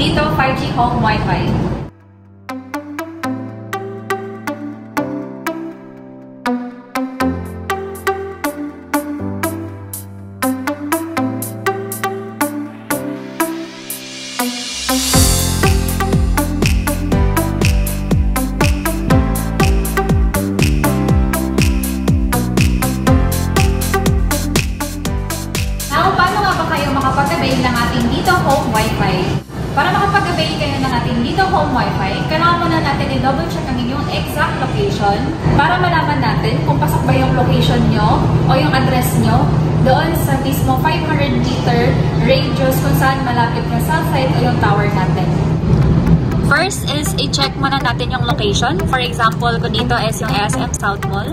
dito 5G home Wi-Fi. Makapag-avail ng ating dito home Wi-Fi. Para makapag-avail kayo ng ating dito home Wi-Fi, kailangan muna natin i-double check ang inyong exact location para malaman natin kung pasok ba yung location nyo o yung address nyo doon sa mismo 500 meter radius kung saan malapit na cell site o yung tower natin. First is i-check muna natin yung location. For example, kung dito is yung SM South Mall.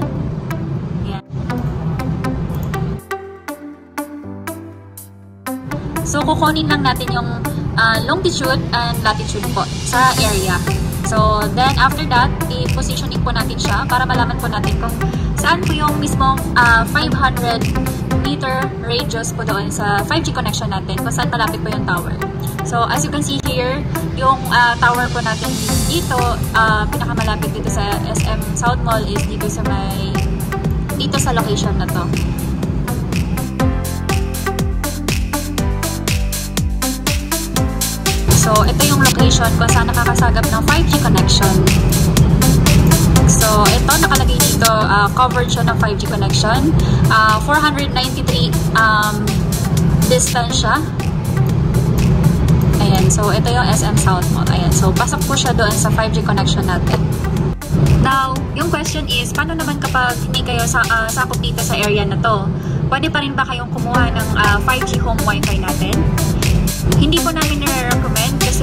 So, kukunin lang natin yung longitude and latitude po sa area. So, then after that, i-positioning po natin siya para malaman po natin kung saan po yung mismong 500 meter radius po doon sa 5G connection natin, kung saan malapit po yung tower. So, as you can see here, yung tower po natin dito, pinakamalapit dito sa SM South Mall is dito sa may, dito sa location na to. So, ito yung location kung saan nakakasagap ng 5G connection. So, ito nakalagay dito, coverage siya ng 5G connection. 493 distance siya. Ayan, so ito yung SM South Mall. Ayan, so pasok po siya doon sa 5G connection natin. Now, yung question is, paano naman kapag hindi kayo sakop dito sa area na to? Pwede pa rin ba kayong kumuha ng 5G home Wi-Fi natin? Hindi po namin nire-recommend kasi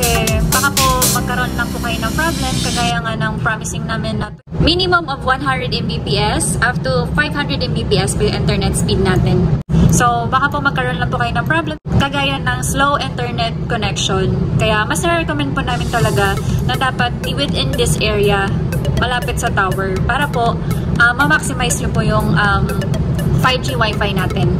baka po magkaroon lang po kayo ng problem kagaya nga ng promising namin na minimum of 100 Mbps up to 500 Mbps po yung internet speed natin. So baka po magkaroon lang po kayo ng problem kagaya ng slow internet connection. Kaya mas nire-recommend po namin talaga na dapat within this area malapit sa tower para po ma-maximize nyo po yung 5G Wi-Fi natin.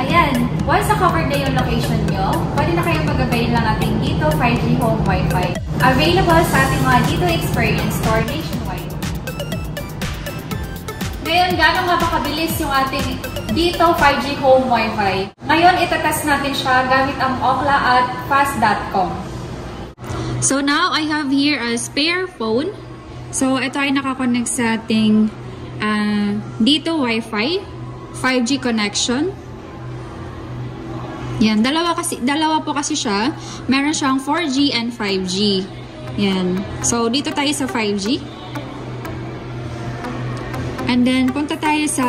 Ayan, once na-cover na yung location nyo, pwede na kayong mag-avail ng ating dito 5G home Wi-Fi. Available sa ating mga dito experience store nationwide. Ngayon, gano'ng nga pakabilis yung ating dito 5G home Wi-Fi? Ngayon, itatest natin siya gamit ang Ookla at fast.com. So now, I have here a spare phone. So ito ay nakakonect sa ating dito Wi-Fi, 5G connection. Yan, dalawa po kasi siya. Meron siyang 4G and 5G. Yan. So, dito tayo sa 5G. And then, punta tayo sa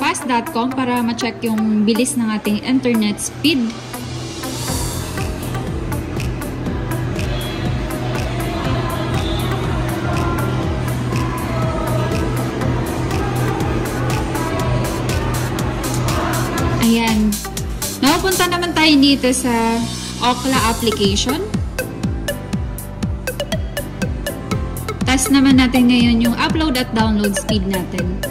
fast.com para ma-check yung bilis ng ating internet speed. Ayan. Napunta naman tayo dito sa Ookla application. Test naman natin ngayon yung upload at download speed natin.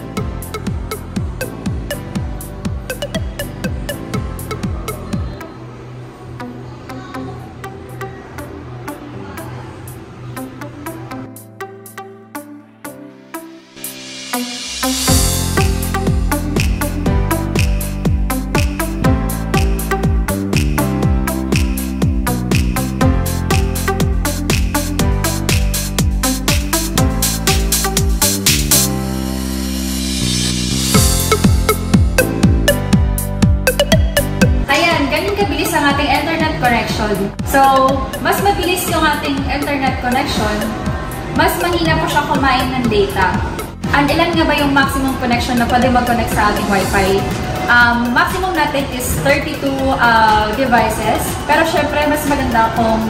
Ating internet connection. So, mas mabilis yung ating internet connection, mas mahina po siya kumain ng data. And ilan nga ba yung maximum connection na pwede mag-connect sa ating Wi-Fi? Maximum natin is 32 devices, pero syempre mas maganda kung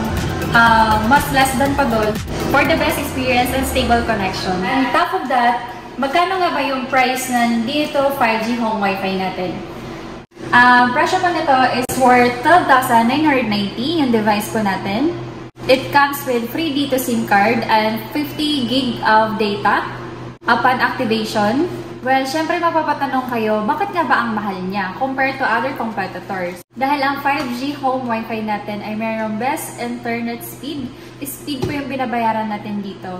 mas less than pa doon for the best experience and stable connection. And top of that, magkano nga ba yung price ng dito 5G home Wi-Fi natin? Presyo po nito is worth 12,990 yung device po natin. It comes with free dito SIM card and 50 gig of data upon activation. Well, syempre mapapatanong kayo, bakit nga ba ang mahal niya compared to other competitors? Dahil ang 5G home Wi-Fi natin ay mayroong best internet speed. Speed po yung binabayaran natin dito.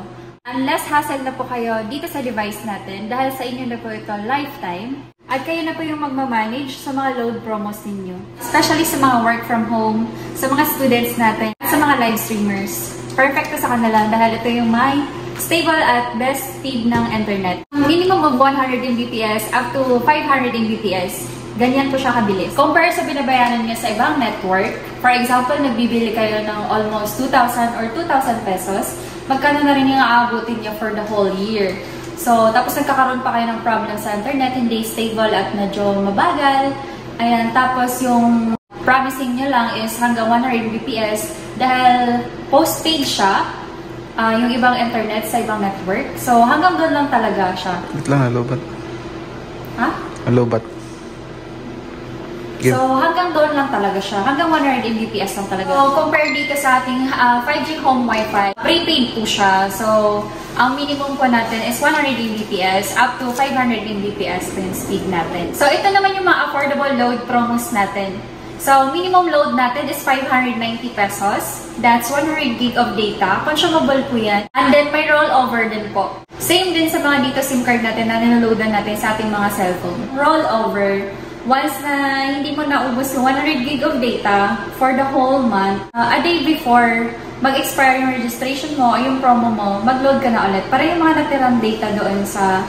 Unless hassle na po kayo dito sa device natin dahil sa inyo na po ito lifetime. At kayo na po yung magmamanage sa mga load promos ninyo. Especially sa mga work from home, sa mga students natin, at sa mga live streamers. Perfect po sa kanila dahil ito yung may stable at best speed ng internet. Minimum of 100 Mbps up to 500 Mbps. Ganyan po siya kabilis. Compare sa binabayaran niyo sa ibang network, for example, nagbibili kayo ng almost 2,000 or 2,000 pesos, magkano na rin yung aabutin niyo for the whole year. So, tapos nagkakaroon pa kayo ng problem sa internet, hindi stable at medyo mabagal. Ayan, tapos yung promising niyo lang is hanggang 100 Mbps dahil postpaid siya, yung ibang internet sa ibang network. So, hanggang doon lang talaga siya. Wait lang, alobat. Ha? Alobat. So, hanggang doon lang talaga siya. Hanggang 100 Mbps lang talaga. So, compare dito sa ating 5G home Wi-Fi, prepaid po siya. So, ang minimum po natin is 100 Mbps up to 500 Mbps po yung speed natin. So, ito naman yung mga affordable load promos natin. So, minimum load natin is 590 pesos. That's 100 gig of data. Consumable po yan. And then, may rollover din po. Same din sa mga dito SIM card natin na niloloadan natin sa ating mga cellphone. Rollover. Once na hindi mo naubos yung 100 gig of data for the whole month, a day before mag-expire yung registration mo, yung promo mo, mag-load ka na ulit. Para yung mga natirang data doon sa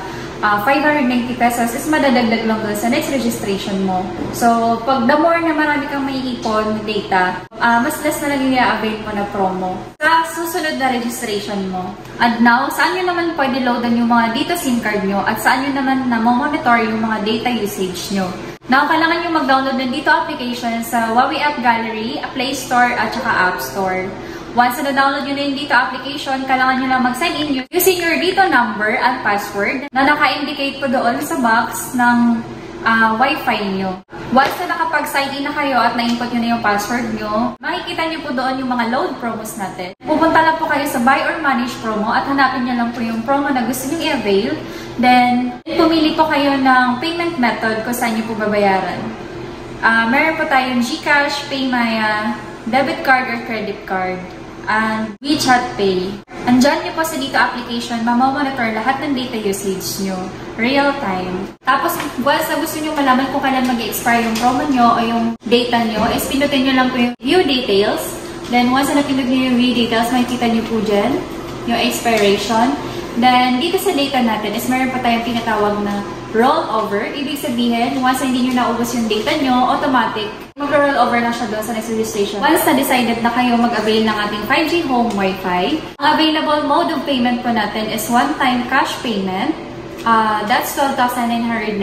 590 pesos is madadagdag lang doon sa next registration mo. So, pag the more na marami kang may ipon data, mas less na lang yung i-avail mo na promo sa susunod na registration mo. And now, saan nyo naman pwede loadan yung mga data SIM card nyo at saan nyo naman na monitor yung mga data usage nyo. Now, kailangan nyo mag-download ng dito application sa Huawei App Gallery, Play Store, at saka App Store. Once na download nyo na yung dito application, kailangan nyo lang mag-sign in using your dito number at password na naka-indicate po doon sa box ng Wi-Fi nyo. Once na nakapag-sign in na kayo at na-input nyo na yung password nyo, makikita nyo po doon yung mga load promos natin. Pupunta lang po kayo sa buy or manage promo at hanapin nyo lang po yung promo na gusto nyo i-avail. Then, pumili po kayo ng payment method kung saan nyo po babayaran. Meron po tayong GCash, Paymaya, debit card or credit card, and WeChat Pay. Andiyan nyo po sa dito application, mamamonitor lahat ng data usage nyo, real time. Tapos, once na gusto nyo malaman kung kailan mag-expire yung promo nyo o yung data nyo, is pinutin nyo lang po yung view details. Then, once na pinut nyo yung view details, makikita nyo po dyan yung expiration. Then, dito sa data natin is meron pa tayong tinatawag na rollover. Ibig sabihin, once na hindi nyo naubos yung data nyo, automatic, mag-rollover na siya doon sa next registration. Once na-decided na kayo mag-avail ng ating 5G home Wi-Fi, ang available mode of payment po natin is one-time cash payment. That's 12,990.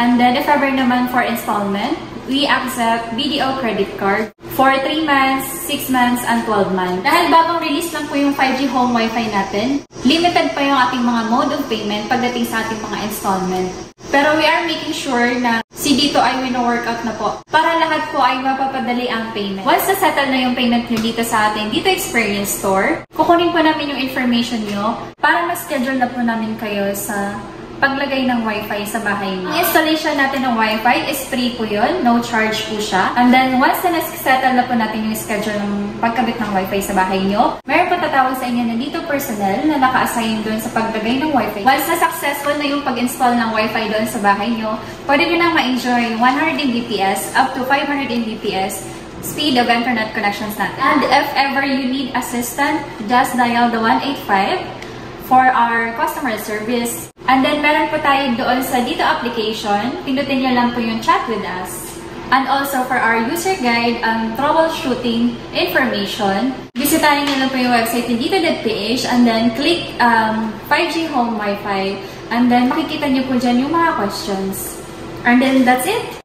And then, if ever naman for installment, we accept BDO credit card for 3 months, 6 months, and 12 months. Dahil bagong release lang po yung 5G home Wi-Fi natin, limited pa yung ating mga mode of payment pagdating sa ating mga installment. Pero we are making sure na si dito ay wino-workout na po para lahat po ay mapapadali ang payment. Once na-settle na yung payment nyo dito sa ating dito experience store, kukunin po namin yung information nyo para ma-schedule na po namin kayo sa paglagay ng Wi-Fi sa bahay niyo. Ang installation natin ng Wi-Fi is free po yun. No charge po siya. And then, once na nasettle na po natin yung schedule ng pagkabit ng Wi-Fi sa bahay niyo, meron po tatawag sa inyo na dito personnel na naka-assign doon sa paglagay ng Wi-Fi. Once na successful na yung pag-install ng Wi-Fi doon sa bahay niyo, pwede nyo nang ma-enjoy 100 Mbps up to 500 Mbps speed of internet connections natin. And if ever you need assistance, just dial the 185 for our customer service. And then, meron po tayo doon sa dito application. Pindutin nyo lang po yung chat with us. And also, for our user guide and troubleshooting information, visitahin nyo lang po yung website ng dito.ph and then click 5G home Wi-Fi. And then, makikita nyo po dyan yung mga questions. And then, that's it.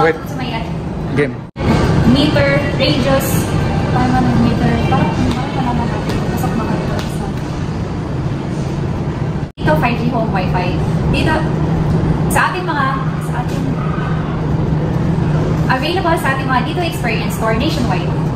Wait. Game. Meter, radius. Paano ng meter? Parang pala pasok na kayo. Dito 5G home Wi-Fi. Dito, sa ating Available sa ating mga Dito Experience store nationwide.